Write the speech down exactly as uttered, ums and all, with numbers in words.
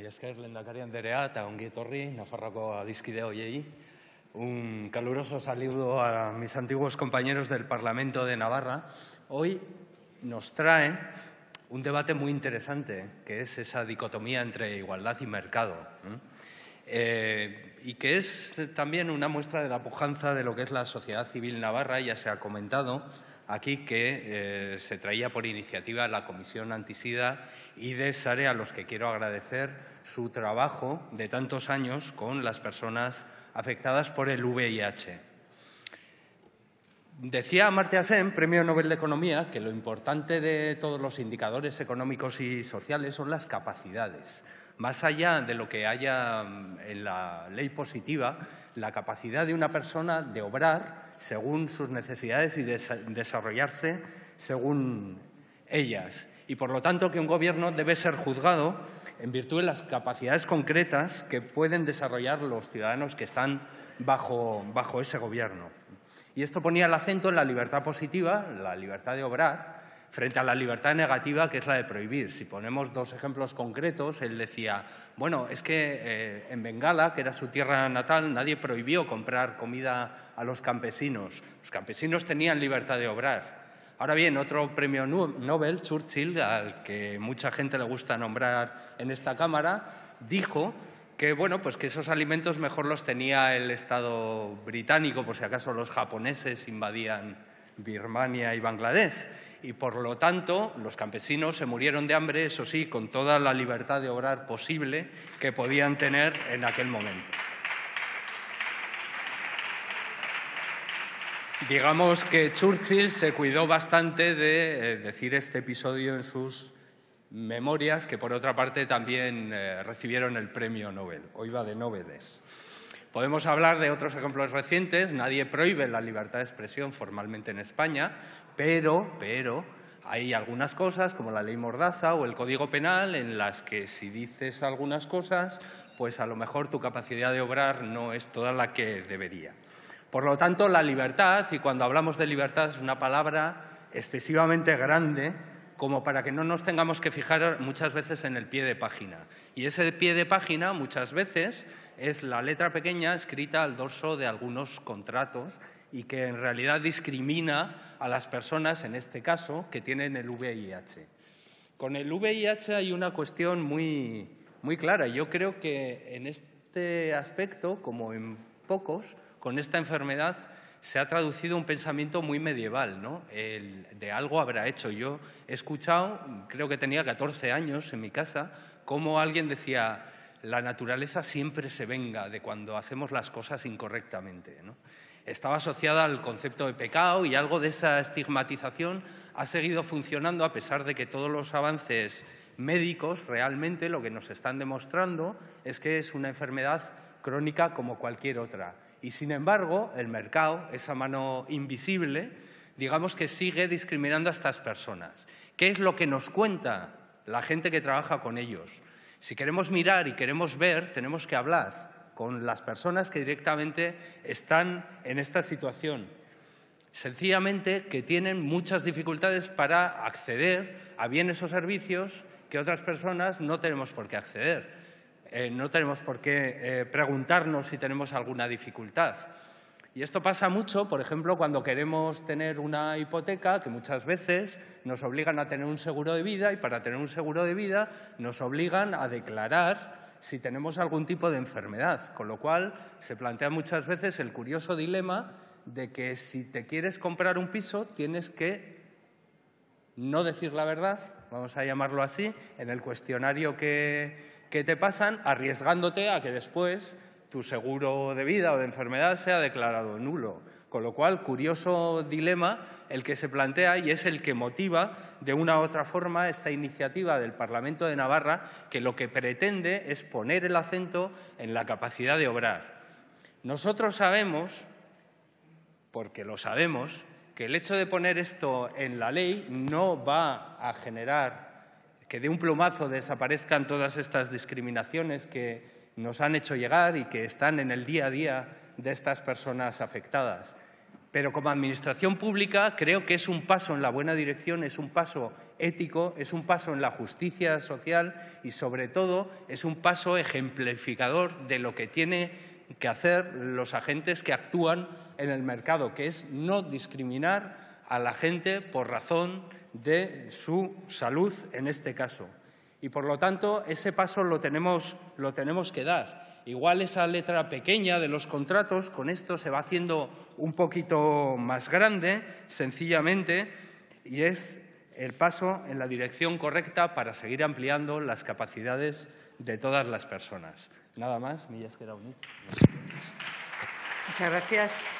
Mi esker, lehendakari anderea eta ongi etorri Nafarroako adiskide hoiei. Un caluroso saludo a mis antiguos compañeros del Parlamento de Navarra. Hoy nos trae un debate muy interesante, que es esa dicotomía entre igualdad y mercado, eh, y que es también una muestra de la pujanza de lo que es la sociedad civil navarra. Ya se ha comentado aquí que eh, se traía por iniciativa la Comisión Antisida y de SARE, a los que quiero agradecer su trabajo de tantos años con las personas afectadas por el V I H. Decía Amartya Sen, Premio Nobel de Economía, que lo importante de todos los indicadores económicos y sociales son las capacidades. Más allá de lo que haya en la ley positiva, la capacidad de una persona de obrar según sus necesidades y de desarrollarse según ellas. Y, por lo tanto, que un gobierno debe ser juzgado en virtud de las capacidades concretas que pueden desarrollar los ciudadanos que están bajo, bajo ese gobierno. Y esto ponía el acento en la libertad positiva, la libertad de obrar, frente a la libertad negativa, que es la de prohibir. Si ponemos dos ejemplos concretos, él decía, bueno, es que eh, en Bengala, que era su tierra natal, nadie prohibió comprar comida a los campesinos. Los campesinos tenían libertad de obrar. Ahora bien, otro premio Nobel, Churchill, al que mucha gente le gusta nombrar en esta Cámara, dijo que, bueno, pues que esos alimentos mejor los tenía el Estado británico, por si acaso los japoneses invadían Birmania y Bangladesh, y por lo tanto los campesinos se murieron de hambre, eso sí, con toda la libertad de obrar posible que podían tener en aquel momento. Digamos que Churchill se cuidó bastante de decir este episodio en sus memorias, que por otra parte también eh, recibieron el premio Nobel. Hoy va de noveles. Podemos hablar de otros ejemplos recientes. Nadie prohíbe la libertad de expresión formalmente en España, pero, pero hay algunas cosas, como la ley Mordaza o el Código Penal, en las que si dices algunas cosas, pues a lo mejor tu capacidad de obrar no es toda la que debería. Por lo tanto, la libertad, y cuando hablamos de libertad es una palabra excesivamente grande, como para que no nos tengamos que fijar muchas veces en el pie de página. Y ese pie de página muchas veces es la letra pequeña escrita al dorso de algunos contratos y que en realidad discrimina a las personas, en este caso, que tienen el V I H. Con el V I H hay una cuestión muy, muy clara. Yo creo que en este aspecto, como en pocos, con esta enfermedad se ha traducido un pensamiento muy medieval, ¿no? El de algo habrá hecho. Yo he escuchado, creo que tenía catorce años en mi casa, cómo alguien decía, la naturaleza siempre se venga de cuando hacemos las cosas incorrectamente, ¿no? Estaba asociada al concepto de pecado y algo de esa estigmatización ha seguido funcionando a pesar de que todos los avances médicos realmente lo que nos están demostrando es que es una enfermedad crónica como cualquier otra. Y, sin embargo, el mercado, esa mano invisible, digamos que sigue discriminando a estas personas. ¿Qué es lo que nos cuenta la gente que trabaja con ellos? Si queremos mirar y queremos ver, tenemos que hablar con las personas que directamente están en esta situación. Sencillamente que tienen muchas dificultades para acceder a bienes o servicios que otras personas no tenemos por qué acceder. Eh, no tenemos por qué eh, preguntarnos si tenemos alguna dificultad. Y esto pasa mucho, por ejemplo, cuando queremos tener una hipoteca, que muchas veces nos obligan a tener un seguro de vida, y para tener un seguro de vida nos obligan a declarar si tenemos algún tipo de enfermedad, con lo cual se plantea muchas veces el curioso dilema de que si te quieres comprar un piso tienes que no decir la verdad, vamos a llamarlo así, en el cuestionario que que te pasan, arriesgándote a que después tu seguro de vida o de enfermedad sea declarado nulo. Con lo cual, curioso dilema el que se plantea y es el que motiva de una u otra forma esta iniciativa del Parlamento de Navarra, que lo que pretende es poner el acento en la capacidad de obrar. Nosotros sabemos, porque lo sabemos, que el hecho de poner esto en la ley no va a generar que de un plumazo desaparezcan todas estas discriminaciones que nos han hecho llegar y que están en el día a día de estas personas afectadas. Pero como administración pública creo que es un paso en la buena dirección, es un paso ético, es un paso en la justicia social y, sobre todo, es un paso ejemplificador de lo que tienen que hacer los agentes que actúan en el mercado, que es no discriminar a la gente por razón de su salud en este caso. Y, por lo tanto, ese paso lo tenemos, lo tenemos que dar. Igual esa letra pequeña de los contratos, con esto se va haciendo un poquito más grande, sencillamente, y es el paso en la dirección correcta para seguir ampliando las capacidades de todas las personas. Nada más, Millas que era unido. Muchas gracias.